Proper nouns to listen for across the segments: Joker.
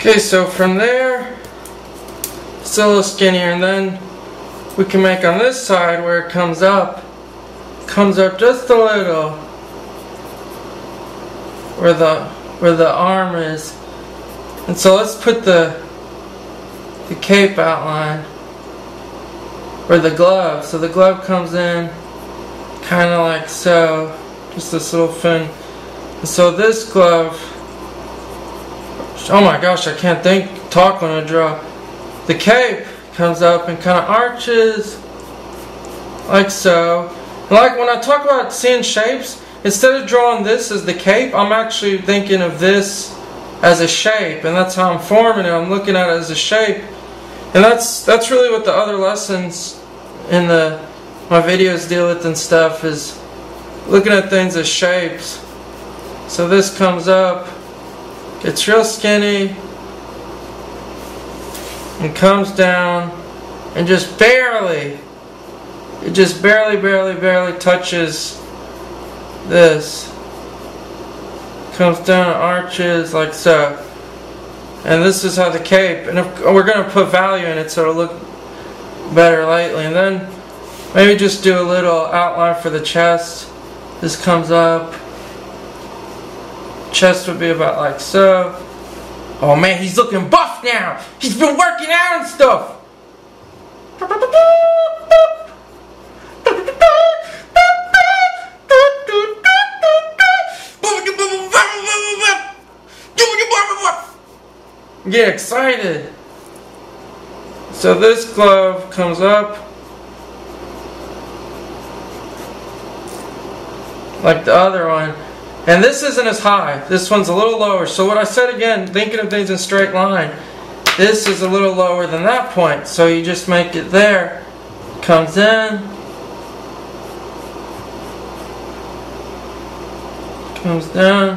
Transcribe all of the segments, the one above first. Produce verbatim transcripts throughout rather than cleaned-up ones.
Okay, so from there, it's a little skinnier, and then we can make on this side where it comes up, comes up just a little, where the where the arm is. And so let's put the the cape outline, or the glove. So the glove comes in, kind of like so, just this little fin. And so this glove. Oh my gosh, I can't think, talk when I draw. The cape comes up and kind of arches like so. Like when I talk about seeing shapes, instead of drawing this as the cape, I'm actually thinking of this as a shape, and that's how I'm forming it. I'm looking at it as a shape, and that's that's really what the other lessons in the my videos deal with and stuff, is looking at things as shapes. So this comes up. It's real skinny and comes down and just barely, it just barely, barely, barely touches this. Comes down and arches like so. And this is how the cape, and if, we're going to put value in it so it'll look better lately. And then maybe just do a little outline for the chest. This comes up. Chest would be about like so. Oh man, he's looking buff now. He's been working out and stuff. Get excited. So this glove comes up like the other one. And this isn't as high. This one's a little lower. So what I said again, thinking of things in straight line, this is a little lower than that point. So you just make it there. Comes in. Comes down.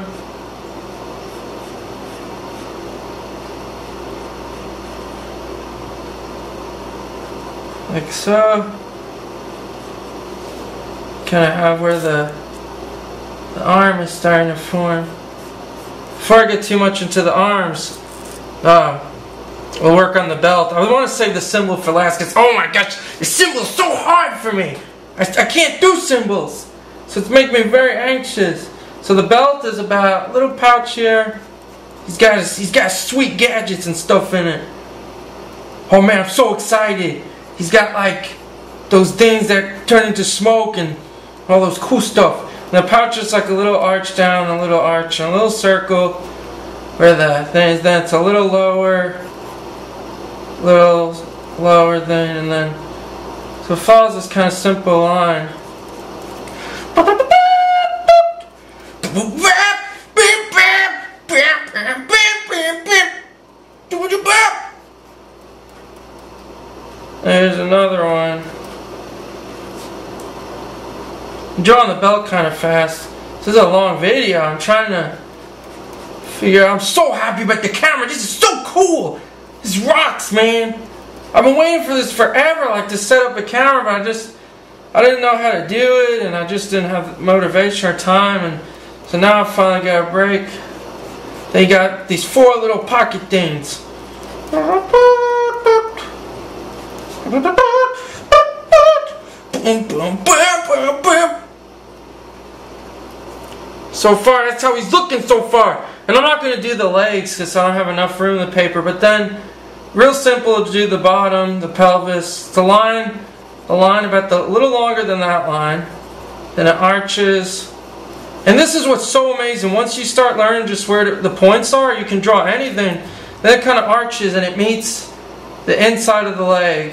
Like so. Kind of have where the The arm is starting to form. Before I get too much into the arms, uh, we'll work on the belt. I want to save the symbol for last, because oh my gosh, the symbol's so hard for me. I, I can't do symbols. So it's making me very anxious. So the belt is about a little pouch here. He's got, his, he's got sweet gadgets and stuff in it. Oh man, I'm so excited. He's got like those things that turn into smoke and all those cool stuff. The pouch is like a little arch down, a little arch, and a little circle where the thing is. Then it's a little lower, little lower thing, and then so it follows this kind of simple line. There's another one. I'm drawing the belt kind of fast. This is a long video. I'm trying to figure out. I'm so happy about the camera. This is so cool. This rocks, man. I've been waiting for this forever, like to set up a camera, but I just, I didn't know how to do it, and I just didn't have motivation or time, and so now I finally got a break. They got these four little pocket things. Boom, boom, boom, boom, boom. So far, that's how he's looking so far. And I'm not going to do the legs because I don't have enough room in the paper. But then, real simple to do the bottom, the pelvis. The line, the line about the, a little longer than that line. Then it arches. And this is what's so amazing. Once you start learning just where the points are, you can draw anything. Then it kind of arches and it meets the inside of the leg.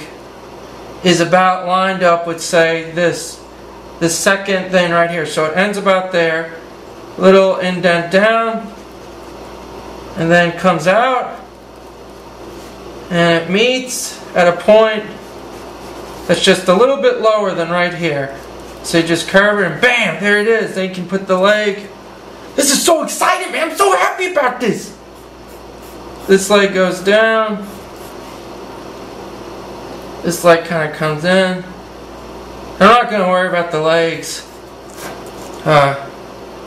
Is about lined up with, say, this. This second thing right here. So it ends about there. Little indent down, and then comes out, and it meets at a point that's just a little bit lower than right here. So you just curve it and bam, there it is. Then you can put the leg. This is so exciting, man. I'm so happy about this. This leg goes down. This leg kind of comes in. I'm not going to worry about the legs. Uh,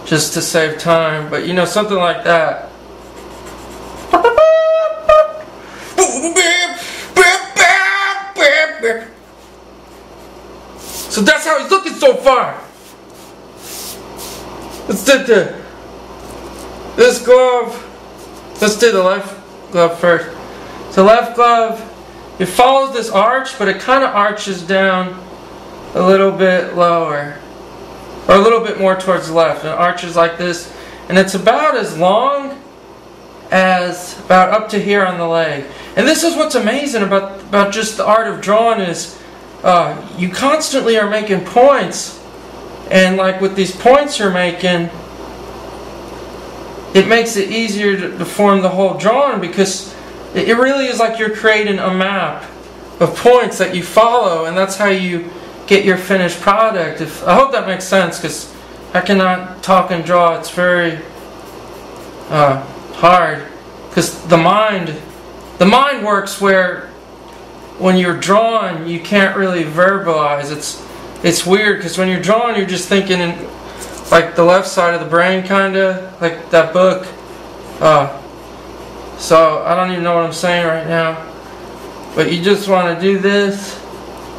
Just to save time, but you know, something like that. So that's how he's looking so far. Let's do the, this glove. Let's do the left glove first. The left glove, it follows this arch, but it kind of arches down a little bit lower, or a little bit more towards the left. It arches like this, and it's about as long as about up to here on the leg. And this is what's amazing about about just the art of drawing is uh, you constantly are making points, and like with these points you're making, it makes it easier to, to form the whole drawing, because it, it really is like you're creating a map of points that you follow, and that's how you get your finished product. If, I hope that makes sense, because I cannot talk and draw. It's very uh, hard, because the mind, the mind works where when you're drawing, you can't really verbalize. It's it's weird, because when you're drawing, you're just thinking in like the left side of the brain, kind of like that book. Uh, so I don't even know what I'm saying right now, but you just want to do this.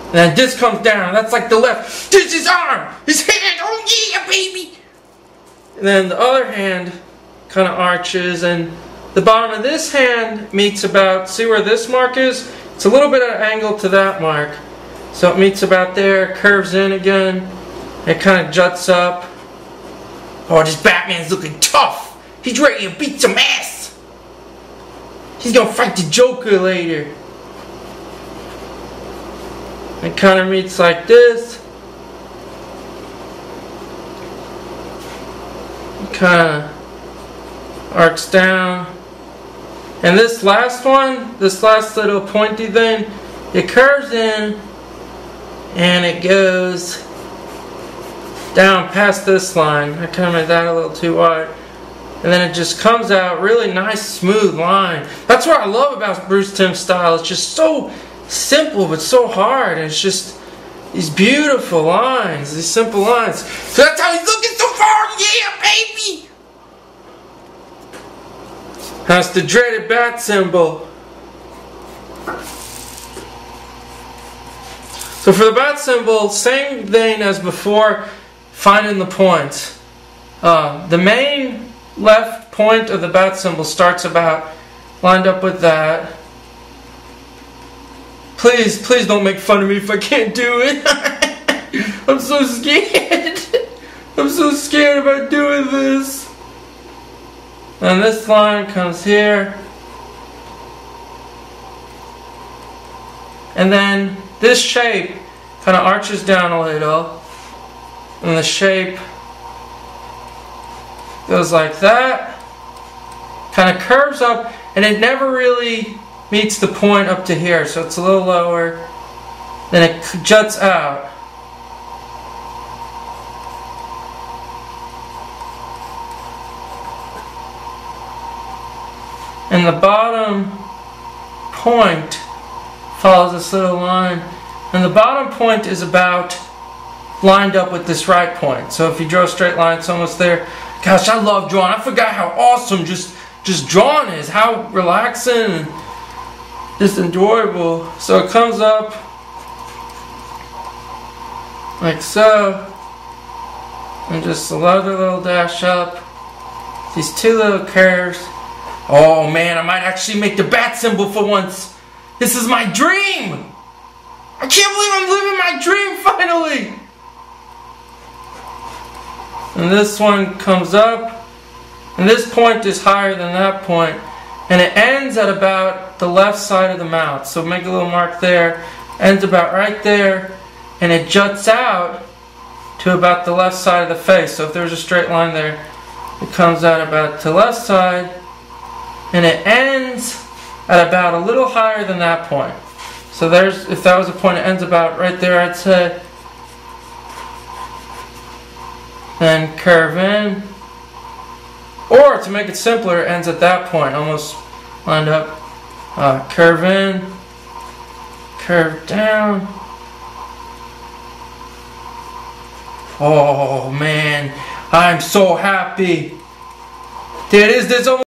And then this comes down. That's like the left. This is his arm. His hand. Oh yeah, baby. And then the other hand kind of arches. And the bottom of this hand meets about, see where this mark is? It's a little bit at an angle to that mark. So it meets about there. Curves in again. It kind of juts up. Oh, this Batman's looking tough. He's ready to beat some ass. He's going to fight the Joker later. It kind of meets like this. It kind of arcs down. And this last one, this last little pointy thing, it curves in and it goes down past this line. I kind of made that a little too wide. And then it just comes out really nice, smooth line. That's what I love about Bruce Timm's style. It's just so simple but so hard, and it's just these beautiful lines, these simple lines. So that's how he's looking so far, yeah, baby! That's the dreaded bat symbol. So for the bat symbol, same thing as before, finding the point. Uh, the main left point of the bat symbol starts about lined up with that. Please, please don't make fun of me if I can't do it. I'm so scared. I'm so scared about doing this. And this line comes here. And then this shape kind of arches down a little. And the shape goes like that. Kind of curves up, and it never really meets the point up to here, so it's a little lower. Then it juts out. And the bottom point follows this little line. And the bottom point is about lined up with this right point. So if you draw a straight line, it's almost there. Gosh, I love drawing. I forgot how awesome just, just drawing is. How relaxing and it's enjoyable. So it comes up like so, and just another little dash up, these two little curves. Oh man, I might actually make the bat symbol for once. This is my dream. I can't believe I'm living my dream finally. And this one comes up, and this point is higher than that point, and it ends at about the left side of the mouth. So make a little mark there. Ends about right there, and it juts out to about the left side of the face. So if there's a straight line there, it comes out about to the left side, and it ends at about a little higher than that point. So there's, if that was a point, it ends about right there, I'd say. Then curve in. Or, to make it simpler, it ends at that point, almost lined up. Uh, curve in, curve down. Oh man, I'm so happy. There it is. There's almost